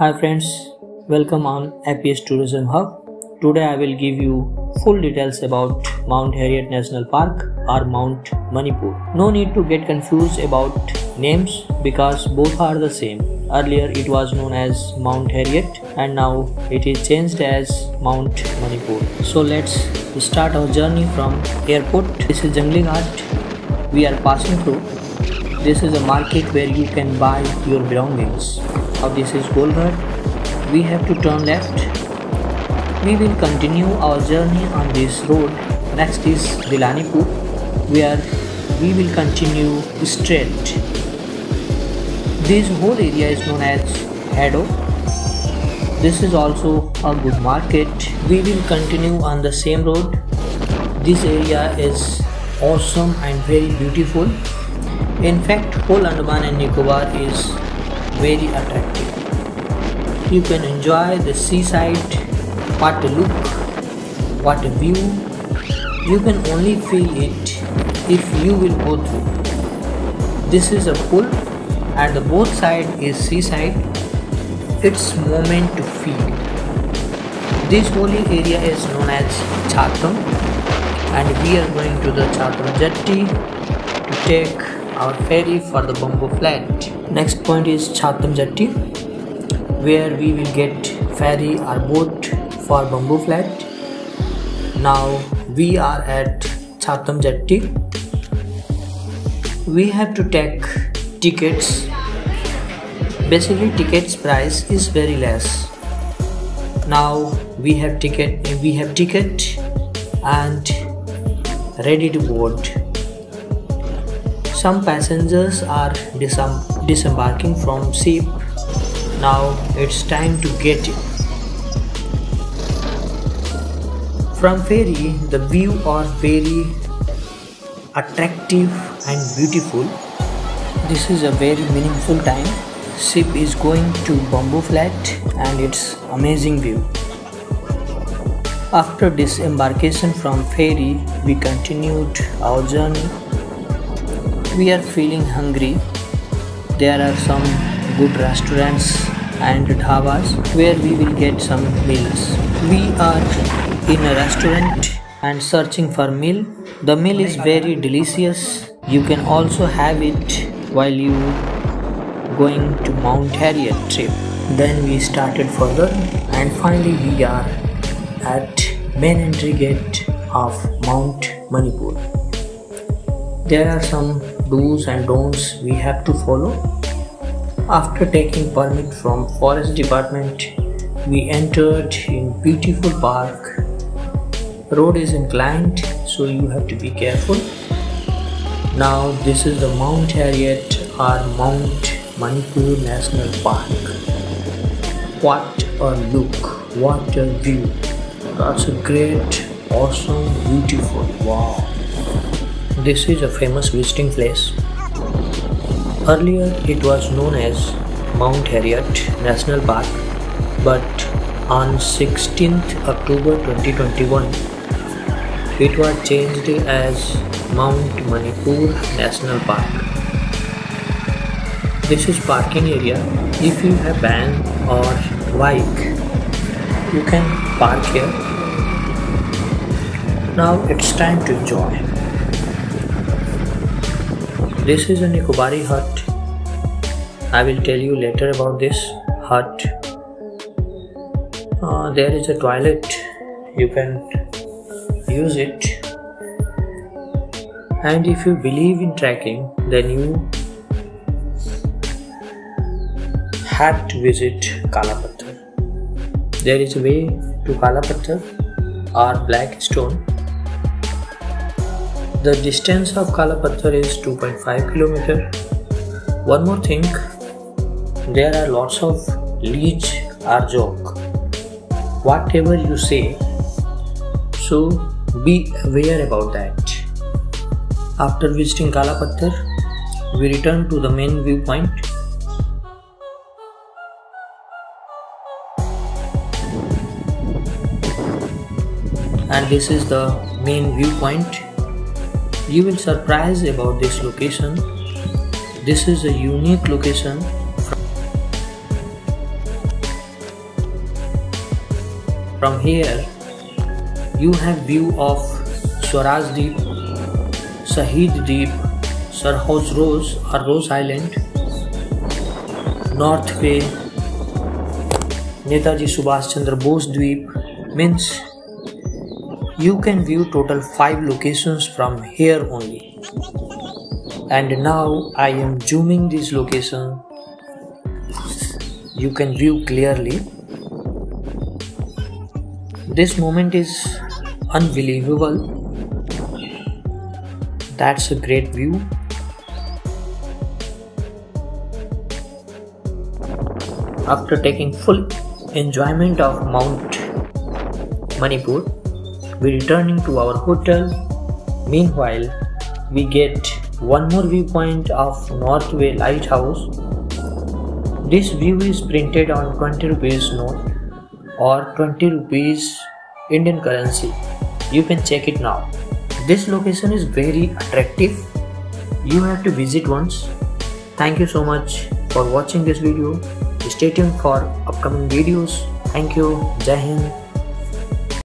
Hi friends, welcome on APS Tourism Hub. Today I will give you full details about Mount Harriet National Park or Mount Manipur. No need to get confused about names because both are the same. Earlier it was known as Mount Harriet and now it is changed as Mount Manipur. So let's start our journey from airport. This is Jungling Art. We are passing through. This is a market where you can buy your belongings. Now this is Golbart. We have to turn left. We will continue our journey on this road. Next is Vilanipur, where we will continue straight. This whole area is known as Haddo. This is also a good market. We will continue on the same road. This area is awesome and very beautiful. In fact, whole Andaman and Nicobar is very attractive. You can enjoy the seaside. What a look, what a view. You can only feel it if you will go through. This is a pool and the both side is seaside. It's moment to feel. This whole area is known as Chatham and we are going to the Chatham Jetty to take our ferry for the Bamboo Flat. Next point is Chatham Jetty, where we will get ferry or boat for Bamboo Flat. Now we are at Chatham Jetty. We have to take tickets. Basically tickets price is very less. Now we have ticket and ready to board. Some passengers are disembarking from ship. Now it's time to get in. From ferry, the view are very attractive and beautiful. This is a very meaningful time. Ship is going to Bamboo Flat and it's amazing view. After disembarkation from ferry, we continued our journey. We are feeling hungry. There are some good restaurants and dhabas where we will get some meals. We are in a restaurant and searching for meal. The meal is very delicious. You can also have it while you going to Mount Harriet trip. Then we started further and finally we are at main entry gate of Mount Manipur. There are some do's and don'ts we have to follow. After taking permit from forest department, we entered in beautiful park. Road is inclined, so you have to be careful. Now this is the Mount Harriet or Mount Manipur National Park. What a look, what a view. That's a great, awesome, beautiful, wow. This is a famous visiting place. Earlier it was known as Mount Harriet National Park, but on 16th October 2021 it was changed as Mount Manipur National Park. This is parking area. If you have van or bike, you can park here. Now it's time to enjoy. This is a Nicobari hut. I will tell you later about this hut. There is a toilet. You can use it. And if you believe in trekking, then you have to visit Kalapattar. There is a way to Kalapattar or black stone. The distance of Kalapattar is 2.5 km. One more thing, there are lots of leech or joke. Whatever you say, so be aware about that. After visiting Kalapattar, we return to the main viewpoint. And this is the main viewpoint. You will surprise about this location. This is a unique location. From here, you have view of Swaraj Deep, Sahid Deep, Sarhoj Rose or Rose Island, North Bay, Netaji Subhash Chandra Bose Deep, Mins. You can view total 5 locations from here only. And now I am zooming this location. You can view clearly. This moment is unbelievable. That's a great view. After taking full enjoyment of Mount Manipur, we returning to our hotel. Meanwhile, we get one more viewpoint of North Bay Lighthouse. This view is printed on 20 rupees note or 20 rupees Indian currency. You can check it now. This location is very attractive. You have to visit once. Thank you so much for watching this video. Stay tuned for upcoming videos. Thank you. Jai Hind.